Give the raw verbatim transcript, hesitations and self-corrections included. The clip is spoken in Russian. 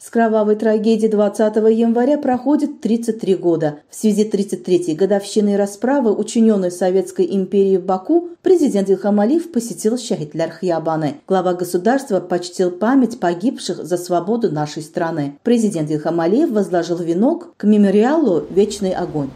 С кровавой трагедии двадцатого января проходит тридцать три года. В связи с тридцать третьей годовщиной расправы, учиненной Советской империей в Баку, президент Ильхам Алиев посетил Шехидляр хиябаны. Глава государства почтил память погибших за свободу нашей страны. Президент Ильхам Алиев возложил венок к мемориалу «Вечный огонь».